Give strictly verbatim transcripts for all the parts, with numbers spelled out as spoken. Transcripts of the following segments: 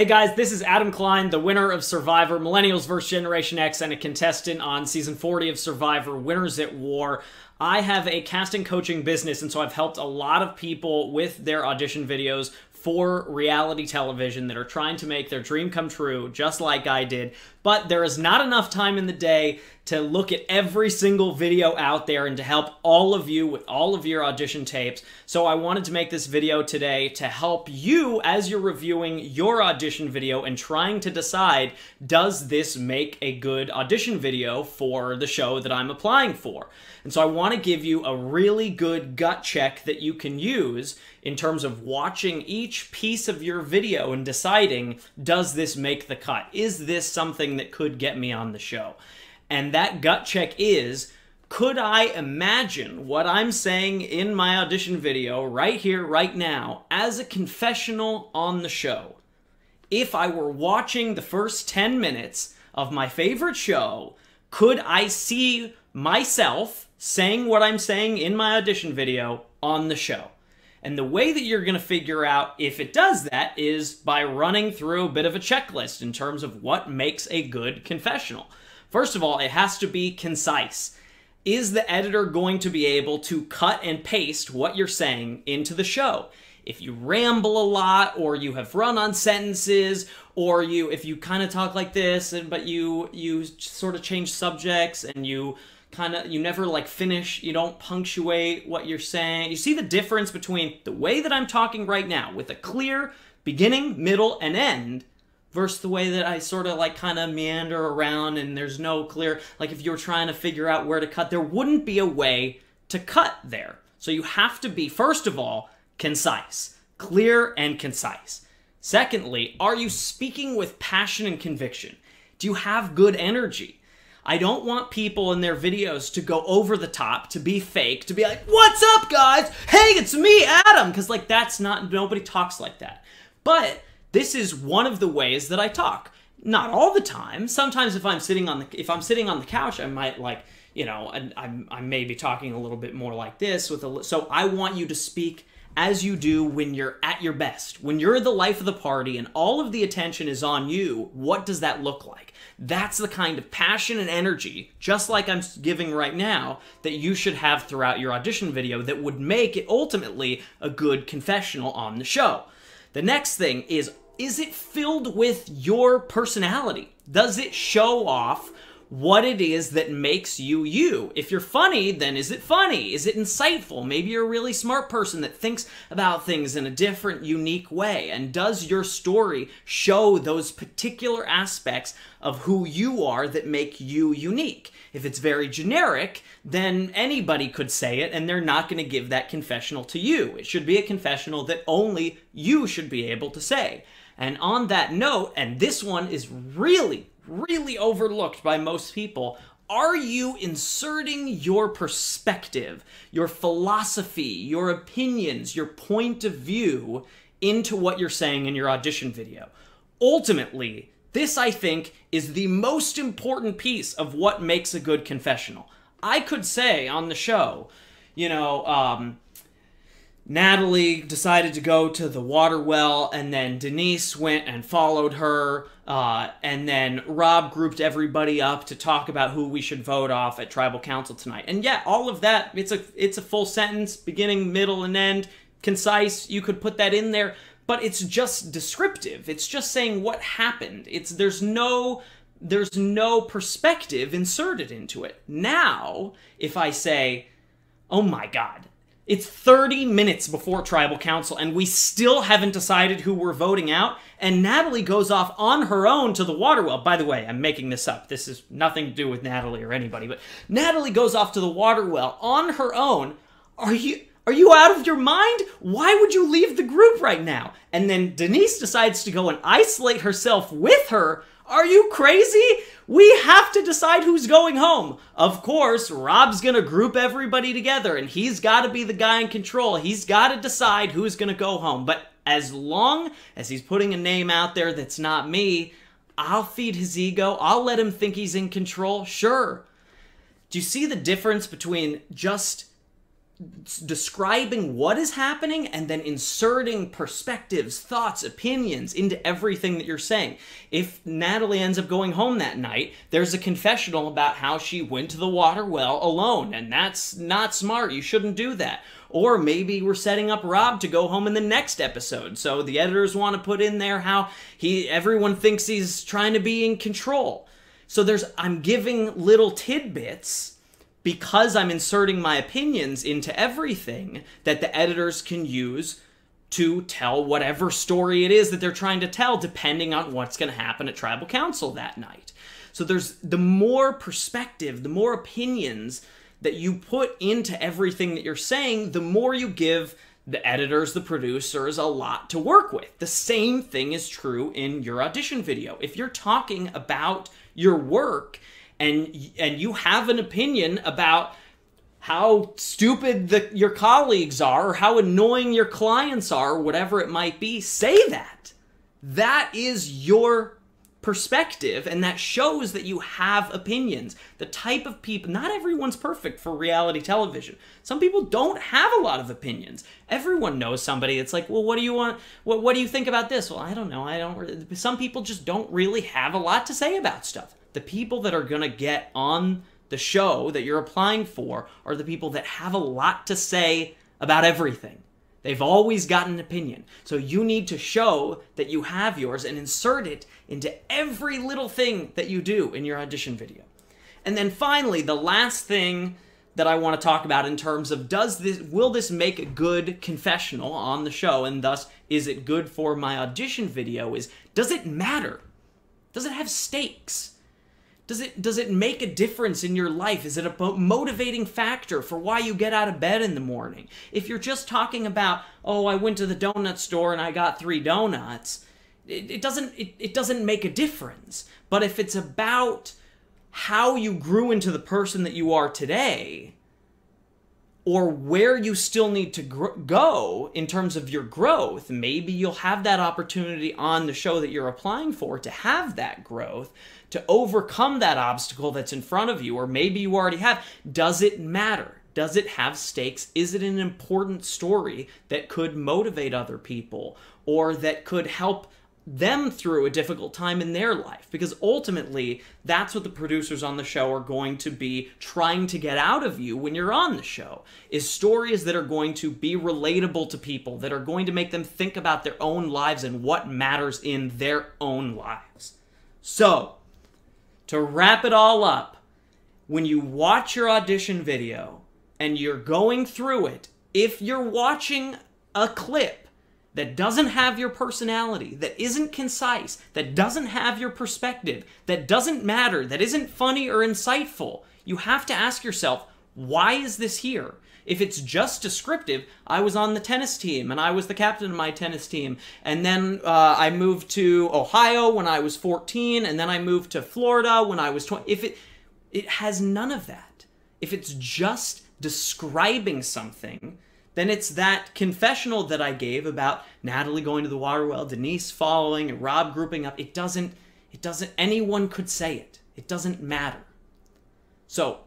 Hey guys, this is Adam Klein, the winner of Survivor Millennials versus. Generation X and a contestant on Season forty of Survivor Winners at War. I have a casting coaching business, and so I've helped a lot of people with their audition videos for reality television that are trying to make their dream come true, just like I did. But there is not enough time in the day to look at every single video out there and to help all of you with all of your audition tapes. So I wanted to make this video today to help you as you're reviewing your audition video and trying to decide, does this make a good audition video for the show that I'm applying for? And so I want to give you a really good gut check that you can use in terms of watching each Each piece of your video and deciding, does this make the cut? Is this something that could get me on the show? And that gut check is, could I imagine what I'm saying in my audition video right here, right now, as a confessional on the show? If I were watching the first ten minutes of my favorite show, could I see myself saying what I'm saying in my audition video on the show? And the way that you're going to figure out if it does that is by running through a bit of a checklist in terms of what makes a good confessional. First of all, it has to be concise. Is the editor going to be able to cut and paste what you're saying into the show? If you ramble a lot, or you have run-on sentences, or you if you kind of talk like this, and but you you sort of change subjects and you kind of, you never like finish, you don't punctuate what you're saying. You see the difference between the way that I'm talking right now with a clear beginning, middle, and end versus the way that I sort of like kind of meander around and there's no clear, like if you were trying to figure out where to cut, there wouldn't be a way to cut there. So you have to be, first of all, concise, clear and concise. Secondly, are you speaking with passion and conviction? Do you have good energy? I don't want people in their videos to go over the top, to be fake, to be like, what's up, guys? Hey, it's me, Adam! Because, like, that's not, nobody talks like that. But this is one of the ways that I talk. Not all the time. Sometimes if I'm sitting on the, if I'm sitting on the couch, I might, like, you know, I, I, I may be talking a little bit more like this. With a, so I want you to speak as you do when you're at your best. When you're the life of the party and all of the attention is on you, what does that look like? That's the kind of passion and energy, just like I'm giving right now, that you should have throughout your audition video that would make it ultimately a good confessional on the show. The next thing is, is it filled with your personality? Does it show off what it is that makes you you? If you're funny, then is it funny? Is it insightful? Maybe you're a really smart person that thinks about things in a different, unique way. And does your story show those particular aspects of who you are that make you unique? If it's very generic, then anybody could say it, and they're not going to give that confessional to you. It should be a confessional that only you should be able to say. And on that note, and this one is really really overlooked by most people, are you inserting your perspective, your philosophy, your opinions, your point of view into what you're saying in your audition video? Ultimately, this, I think, is the most important piece of what makes a good confessional. I could say on the show, you know, um, Natalie decided to go to the water well, and then Denise went and followed her, uh, and then Rob grouped everybody up to talk about who we should vote off at Tribal Council tonight. And yeah, all of that, it's a, it's a full sentence, beginning, middle, and end, concise, you could put that in there, but it's just descriptive. It's just saying what happened. It's, there's no, there's no perspective inserted into it. Now, if I say, oh my God, it's thirty minutes before Tribal Council, and we still haven't decided who we're voting out, and Natalie goes off on her own to the water well. By the way, I'm making this up. This is nothing to do with Natalie or anybody, but Natalie goes off to the water well on her own. Are you, are you out of your mind? Why would you leave the group right now? And then Denise decides to go and isolate herself with her. Are you crazy? We have to decide who's going home. Of course, Rob's going to group everybody together, and he's got to be the guy in control. He's got to decide who's going to go home. But as long as he's putting a name out there that's not me, I'll feed his ego. I'll let him think he's in control. Sure. Do you see the difference between just describing what is happening and then inserting perspectives, thoughts, opinions into everything that you're saying. If Natalie ends up going home that night, there's a confessional about how she went to the water well alone, and that's not smart. You shouldn't do that. Or maybe we're setting up Rob to go home in the next episode, so the editors want to put in there how he everyone thinks he's trying to be in control. So there's I'm giving little tidbits because I'm inserting my opinions into everything that the editors can use to tell whatever story it is that they're trying to tell, depending on what's going to happen at Tribal Council that night. So there's the more perspective, the more opinions that you put into everything that you're saying, the more you give the editors, the producers, a lot to work with. The same thing is true in your audition video. If you're talking about your work, And, and you have an opinion about how stupid the, your colleagues are or how annoying your clients are, or whatever it might be, say that. That is your perspective, and that shows that you have opinions. The type of people, not everyone's perfect for reality television. Some people don't have a lot of opinions. Everyone knows somebody that's like, well, what do you want? What, what do you think about this? Well, I don't know. I don't. Some people just don't really have a lot to say about stuff. The people that are going to get on the show that you're applying for are the people that have a lot to say about everything. They've always got an opinion. So you need to show that you have yours and insert it into every little thing that you do in your audition video. And then finally, the last thing that I want to talk about in terms of does this, will this make a good confessional on the show, and thus is it good for my audition video, is does it matter? Does it have stakes? Does it, does it make a difference in your life? Is it a motivating factor for why you get out of bed in the morning? If you're just talking about, oh, I went to the donut store and I got three donuts, it, it, doesn't, it, it doesn't make a difference. But if it's about how you grew into the person that you are today, or where you still need to go in terms of your growth, maybe you'll have that opportunity on the show that you're applying for to have that growth, to overcome that obstacle that's in front of you, or maybe you already have. Does it matter? Does it have stakes? Is it an important story that could motivate other people, or that could help them through a difficult time in their life? Because ultimately, that's what the producers on the show are going to be trying to get out of you when you're on the show, is stories that are going to be relatable to people, that are going to make them think about their own lives and what matters in their own lives. So, to wrap it all up, when you watch your audition video and you're going through it, if you're watching a clip that doesn't have your personality, that isn't concise, that doesn't have your perspective, that doesn't matter, that isn't funny or insightful, you have to ask yourself, why is this here? If it's just descriptive, I was on the tennis team, and I was the captain of my tennis team, and then uh, I moved to Ohio when I was fourteen, and then I moved to Florida when I was twenty. If it, it has none of that. If it's just describing something, then it's that confessional that I gave about Natalie going to the water well, Denise following, and Rob grouping up. It doesn't, it doesn't, anyone could say it. It doesn't matter. So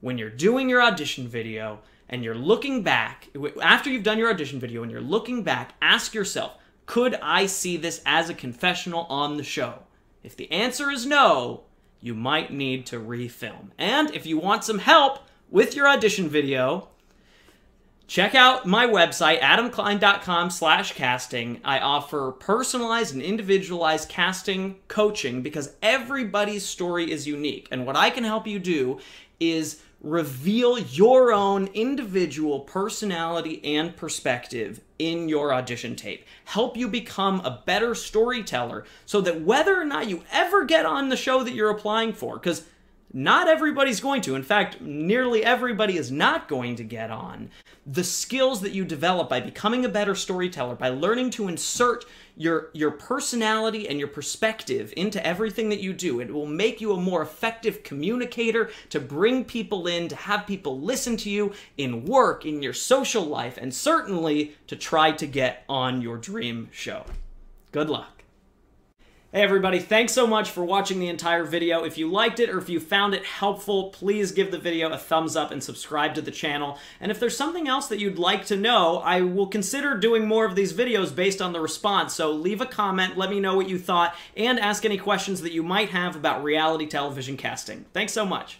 when you're doing your audition video and you're looking back, after you've done your audition video and you're looking back, ask yourself, could I see this as a confessional on the show? If the answer is no, you might need to refilm. And if you want some help with your audition video, check out my website, adam klein dot com slash casting. I offer personalized and individualized casting coaching because everybody's story is unique. And what I can help you do is reveal your own individual personality and perspective in your audition tape. Help you become a better storyteller so that whether or not you ever get on the show that you're applying for, because not everybody's going to. In fact, nearly everybody is not going to get on. The skills that you develop by becoming a better storyteller, by learning to insert your, your personality and your perspective into everything that you do, it will make you a more effective communicator to bring people in, to have people listen to you in work, in your social life, and certainly to try to get on your dream show. Good luck. Hey everybody, thanks so much for watching the entire video. If you liked it or if you found it helpful, please give the video a thumbs up and subscribe to the channel. And if there's something else that you'd like to know, I will consider doing more of these videos based on the response. So leave a comment, let me know what you thought, and ask any questions that you might have about reality television casting. Thanks so much.